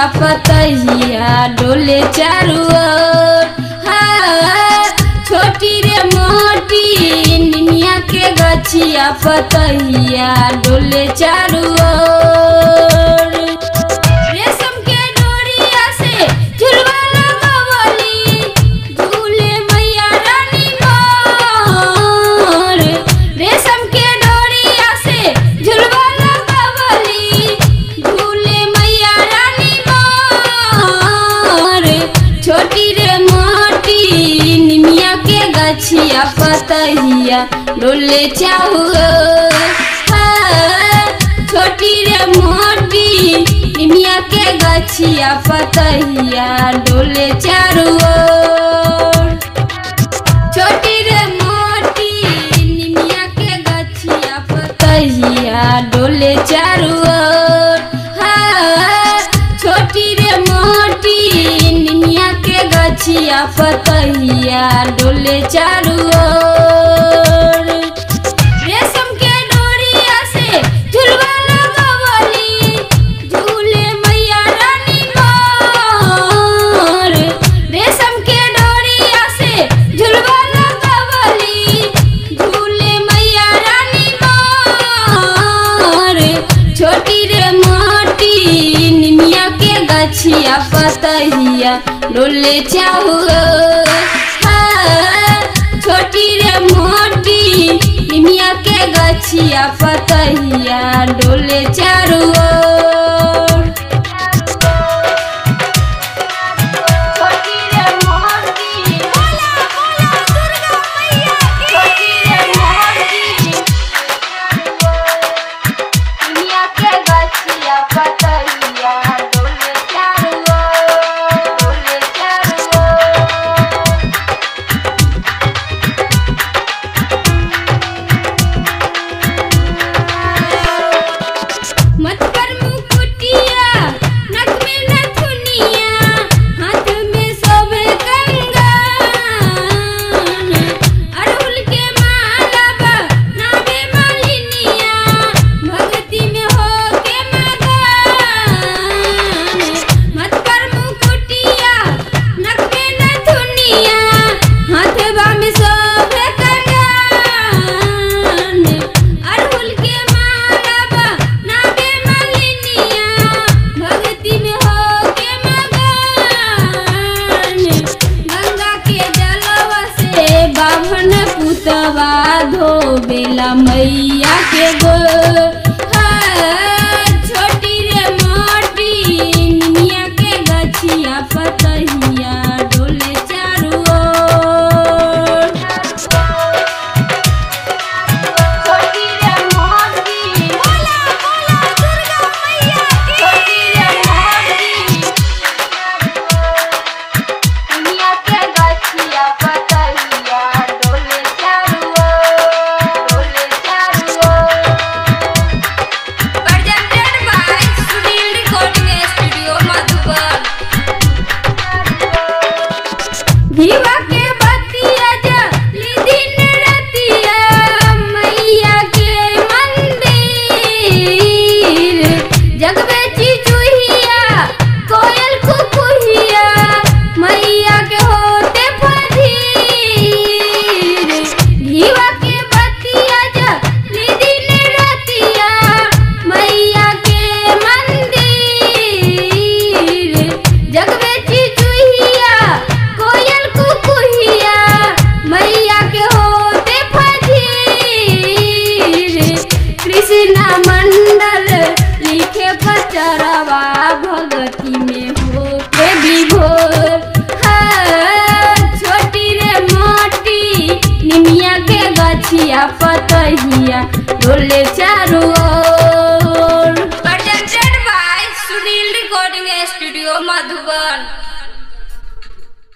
पतैया पतैया डोले चारू ओर। हाँ छोटी रे मोटी निनिया के गछिया पतैया डोले चारू ओर। गछिया पतैया डोले चारू ओर। छोटी रे मोटी निमिया के गछिया पतैया डोले चारू ओर। छोटी रे मोटी निमिया के गछिया पतैया डोले चारू ओर। हाँ छोटी रे मोटी निमिया के गछिया पतैया डोले चारू ओर। रेशम के डोरिया से झुलवा लगवली झूले मैया रानी मोर। रेशम के डोरिया से झुलवा लगवली झूले मैया रानी मोर। छोटी रे मोटी निमिया के गछिया पतैया डोले चारू ओर। छोटी रे मोटी निमिया के गछिया पतैया डोले चारू ओर। छोटी रे मोटी बोला बोला दुर्गा मैया की। छोटी रे मोटी निमिया के गछिया पतैया डोले चारू ओर। धो बेला मैया के गोर। हाँ छोटी रे मोटी निमिया के गछिया पतैया डोले चारू ओर। छोटी रे मोटी बोला बोला दुर्गा मैया की। छोटी रे मोटी निमिया के गछिया पतैया डोले के बतिया जा दिन रतिया मैया के मंदिर। जगबेची चूहिया कोयल कुकुहिया मैया के होते फधीर। घीवा के बतिया जा दिन रतिया मैया के मंदिर। जगबेची चूहिया कोयल कुकुहिया मैया के होते फजीर। कृष्णा मंडल लिखे पचरवा भगती में होके विभोर। हाँ छोटी रे मोटी निमिया के गछिया पतैया डोले चारू ओर।